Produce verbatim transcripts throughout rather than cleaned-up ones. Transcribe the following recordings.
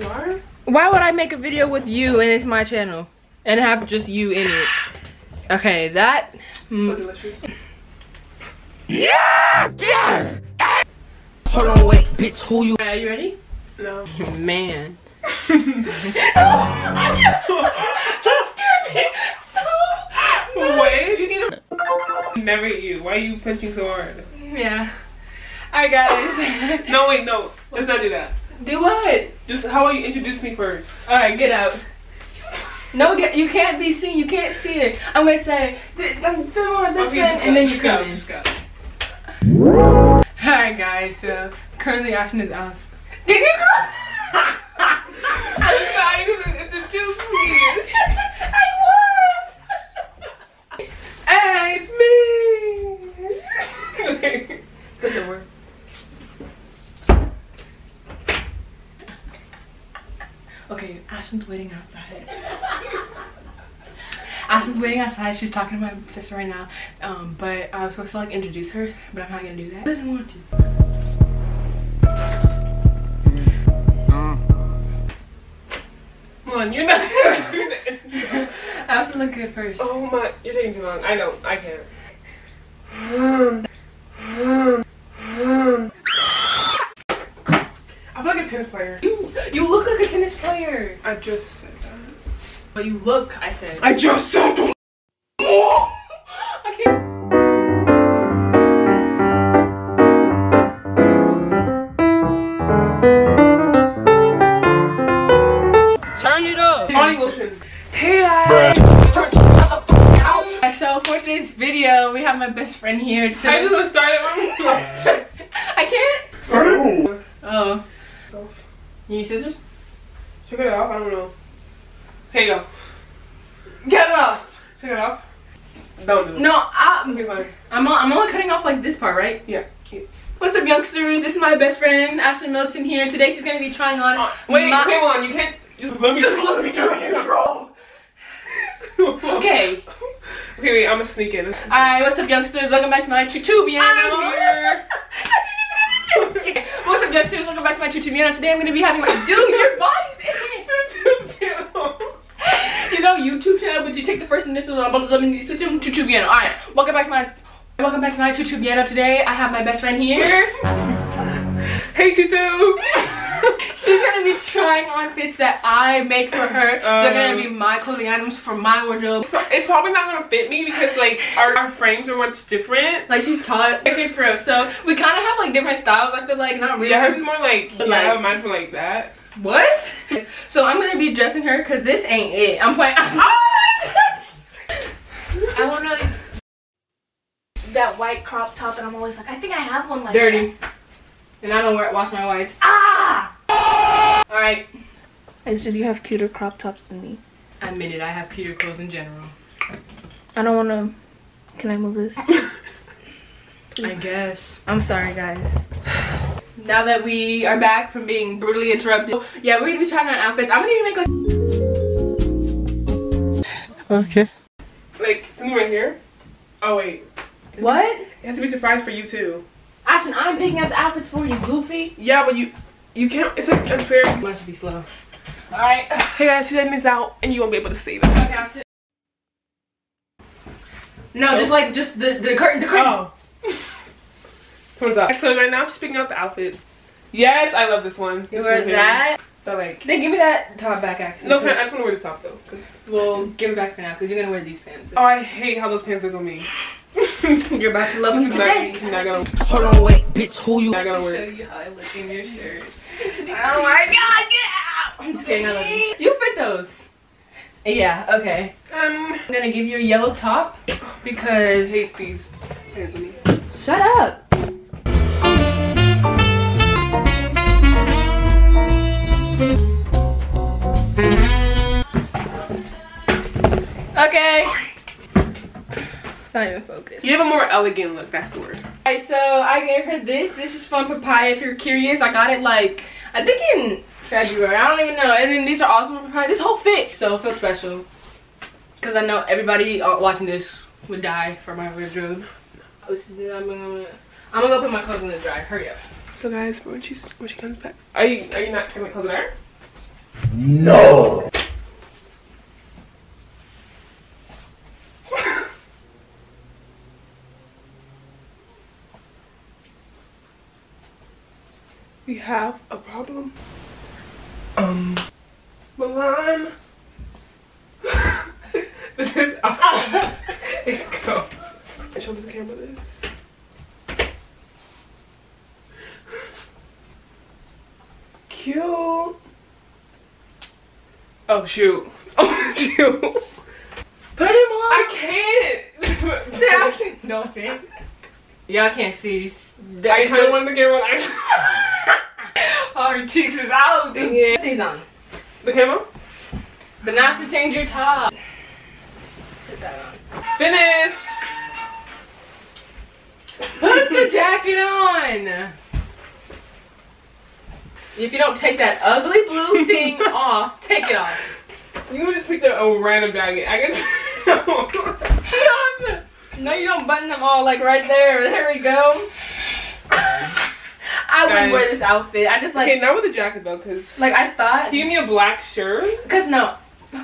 You are? Why would I make a video with you and it's my channel and have just you in it? Okay, that. So delicious. Yeah! Yeah! Hold on, wait, bitch, who you? Are you ready? No. Man. No, that scared me so much. Wait. You need to never eat you. Why are you pushing so hard? Yeah. Alright, guys. No, wait, no. Let's not do that. Do what? Just how about you introduce me first? Alright, get out. No, get, you can't be seen. You can't see it. I'm going to say, I'm filming with this okay, friend, and then you come in. Alright, guys. So, currently Ashton is out. Did you go? I'm sorry, it's a too sweet. I was. Hey, it's me. Put the word. Okay, Ashton's waiting outside. Ashton's waiting outside. She's talking to my sister right now. Um, but I was supposed to like introduce her, but I'm not gonna do that. I didn't want to. You're not gonna do the intro. I have to look good first. Oh my, you're taking too long. I know, I can't. I feel like a tennis player. You you look like a tennis player. I just said that. But you look, I said. I just said that. Video, we have my best friend here. I just want to start it. I can't. Start it. Oh. You need scissors? Check it out. I don't know. Here you go. Get it off. Check it off. Don't do it. No, I'm. I'm, I'm only cutting off like this part, right? Yeah. What's up, youngsters? This is my best friend, Ashley Milton here. Today she's gonna be trying on. Uh, wait, my... wait, on. You can't. Just let me. Just let me do it, bro. Okay. Okay, wait, I'm gonna sneak in. Alright, what's up, youngsters? Welcome back to my Choo Choo Vieno. I'm here. I didn't even have a chance. What's up, youngsters? Welcome back to my Choo Choo Vieno. Today I'm gonna be having my dude, your body's in it. Choo Choo channel. You know, YouTube channel, but you take the first initial and blah blah blah. Choo Choo Vieno. Alright, welcome back to my welcome back to my Choo Choo Vieno. Today I have my best friend here. Hey, Choo Choo. She's gonna be trying on fits that I make for her. Um, They're gonna be my clothing items for my wardrobe. It's probably not gonna fit me because like our, our frames are much different. Like she's tall. Okay, for real. So we kind of have like different styles. I feel like not really. Yeah, hers is more like but, yeah, like, mine's more like that. What? So I'm gonna be dressing her because this ain't it. I'm playing. Oh my God. I wanna that white crop top, and I'm always like, I think I have one like dirty. That. And I don't wear it, wash my whites. Ah! Alright. It's just you have cuter crop tops than me. I admit it, I have cuter clothes in general. I don't wanna... Can I move this? I guess. I'm sorry, guys. Now that we are back from being brutally interrupted. Yeah, we're gonna be trying on outfits. I'm gonna need to make like... Okay. Like, something right here? Oh, wait. What? It has to be surprised for you, too. Ashton, I'm picking out the outfits for you, goofy. Yeah, but you you can't, it's like unfair. You must be slow. Alright. Hey guys, she's letting this out and you won't be able to see it. Okay, I'll sit. No, oh. just like, just the, the curtain, the curtain. Oh. Thumbs up. So right now she's picking out the outfits. Yes, I love this one. You wear that? But like. Then give me that top back actually. No, I just want to wear this top though. Cause well, give it back for now because you're going to wear these pants. Oh, I hate how those pants look on me. You're about to love me today. Not, gonna, hold on, wait, bitch, who you? Not gonna work. Show you how I look in your shirt. Oh my God, get out! I'm just kidding. I love you. You fit those. Yeah. Okay. Um, I'm gonna give you a yellow top because. I hate these. Shut up. Okay. Not even focused. You have a more elegant look, that's the word. Alright, so I gave her this. This is from Papaya, if you're curious. I got it like, I think in February. I don't even know. And then these are also from Papaya. This whole fit. So, feel special. Because I know everybody uh, watching this would die for my wardrobe. I'm gonna, I'm gonna go put my clothes in the dryer. Hurry up. So guys, when, she's, when she comes back. Are you, are you not putting my clothes in the dryer? No! We have a problem. Um, Milan. This is awesome. It goes. Show the camera this. Cute. Oh shoot. Oh shoot. Put him on. I can't. Nothing. Y'all can't see. I kind of wanted to get one. All her cheeks is out. Yeah. Put these on. The camera? But not to change your top. Put that on. Finish! Put the jacket on! If you don't take that ugly blue thing off, take it off. You just picked up a random jacket. I can tell. No, you don't button them all like right there. There we go. I wouldn't wear this outfit. I just like. Okay, not with the jacket though, cause. Like I thought. Do you mean a black shirt? Cause no,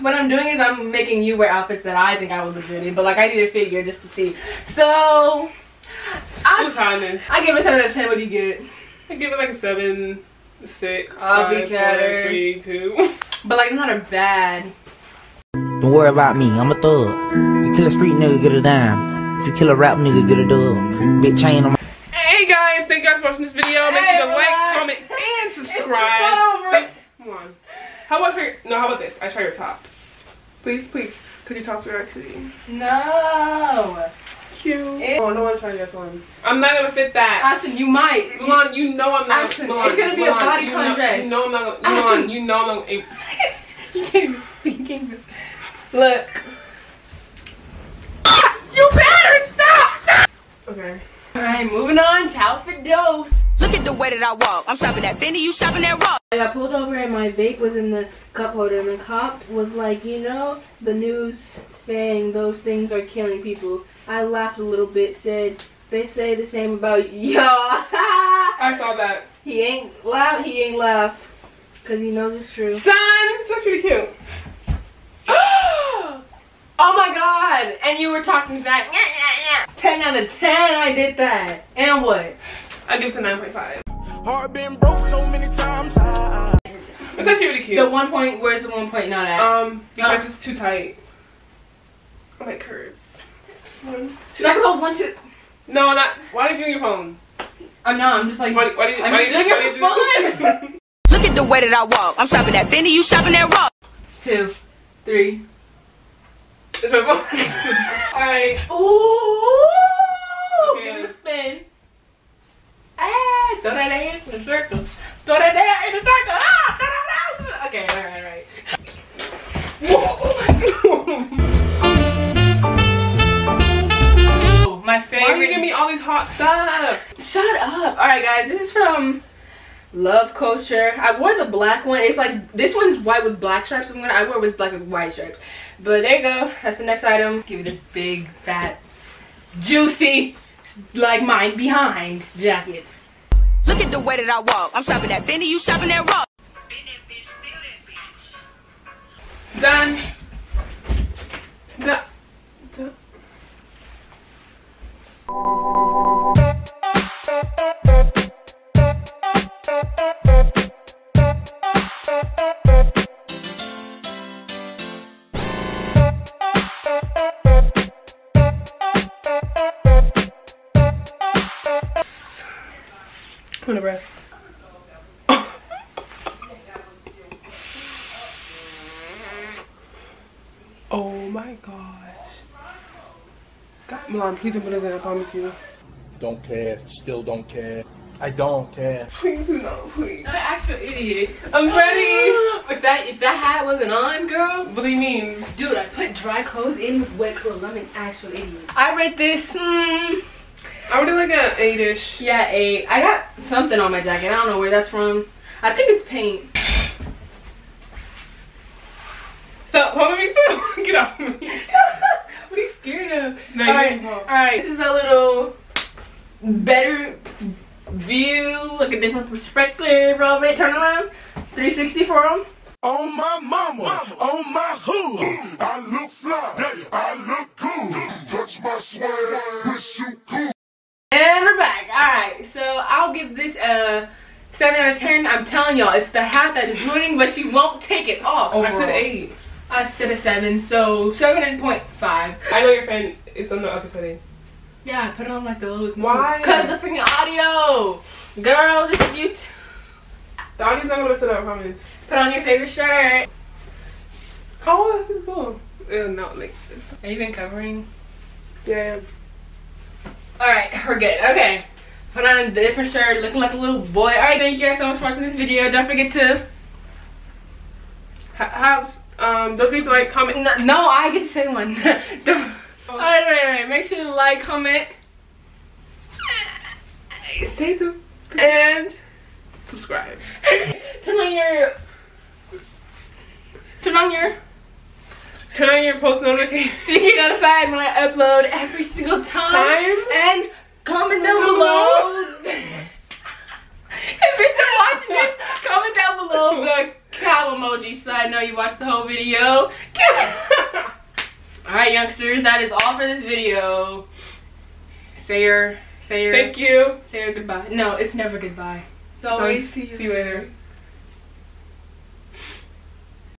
what I'm doing is I'm making you wear outfits that I think I would look good in, but like I need a figure just to see. So, I. I give it seven out of ten. What do you get? I give it like a seven, six, I'll five, be four, three, two. But like not a bad. Don't worry about me. I'm a thug. You kill a street nigga, get a dime. If you kill a rap nigga, get a dub. Big chain on my. Hey guys, thank you guys for watching this video. Make hey, sure to relax. like, comment, and subscribe. Wait, come on. How about your, no, how about this? I try your tops. Please, please. Because your tops are actually. No. Cute. It, oh, no one trying this one. I'm not going to fit that. Ashton, you might. Milan, you know I'm not. Ashton, Milan, it's going to be Milan, a body contrast. You know I'm not going to. Milan, you know I'm not going to. You can't even speak English. Look. You better stop. Stop. Okay. Alright, moving on to outfit dose. Look at the way that I walk. I'm shopping at Fendi, you shopping at Rock. I got pulled over and my vape was in the cup holder and the cop was like, you know, the news saying those things are killing people. I laughed a little bit, said, they say the same about y'all. I saw that. He ain't loud, he ain't laugh. Cause he knows it's true. Son, that's pretty cute. Oh my god! And you were talking back. ten out of ten, I did that. And what? I give it a nine point five. Heart been broke so many times. That's actually really cute. The one point, where's the one point not at? Um, because um, it's too tight. I like curves. One, two. Should I go one, two? No, not. Why are you doing your phone? I'm not, I'm just like. Why, why do you, I'm why doing it for fun! Look at the way that I walk. I'm shopping at Fendi, you shopping at Rock. Two, three. It's my phone. Alright. Ooh! Okay. Give it a spin. Ah! Throw that ass in a circle. Throw that ass in a circle. Ah! Throw that ass in a circle. Okay, alright, alright. Oh, my favorite. Why are you giving me all these hot stuff? Shut up. Alright, guys. This is from Love Culture. I wore the black one. It's like, this one's white with black stripes. I'm gonna, I wore it with black with white stripes. But there you go. That's the next item. Give it this big, fat, juicy, like mine behind jacket. Look at the way that I walk. I'm shopping at Fendi, you shopping at Rock. Done. Done. Done. Hold on, breath. Oh my gosh. God, Milan, please don't put us in, I promise you. Don't care. Still don't care. I don't care. Please do not, please. I'm an actual idiot. I'm ready. If that if that hat wasn't on, girl. What do you mean? Dude, I put dry clothes in with wet clothes. I'm an actual idiot. I rate this. Mm, I would do like an eight-ish. Yeah, eight. I got something on my jacket. I don't know where that's from. I think it's paint. Stop, hold on me still. Get off me. What are you scared of? No, all right, all right. This is a little better view, like a different perspective of it. Turn around, three sixty for them. on my mama, mama, on my hood. I look fly, yeah. I look cool. Touch my swag, wish you cool. And we're back. Alright, so I'll give this a seven out of ten. I'm telling y'all, it's the hat that is ruining, but she won't take it off. Overall. I said eight. I said a seven, so seven point five. I know your friend is on the other setting. Yeah, I put it on like the lowest. Why? Because the freaking audio. Girl, this is YouTube. The audio's not gonna listen up, I promise. Put on your favorite shirt. How old is this for? Uh, not like this. Are you even covering? Yeah. Alright, we're good. Okay. Put on a different shirt, looking like a little boy. Alright, thank you guys so much for watching this video. Don't forget to... House. Um, don't forget to like, comment. No, no I get to say one. Don't... Alright, alright, alright. Make sure to like, comment. Say them. And... subscribe. Turn on your turn on your turn on your post notifications so you get notified when I upload every single time. time? And comment down below. If you're still watching this, comment down below the cow emoji so I know you watched the whole video. Alright youngsters, that is all for this video. Say your say your thank you. Say your goodbye. No, it's never goodbye. Always, so see you, see you later. later.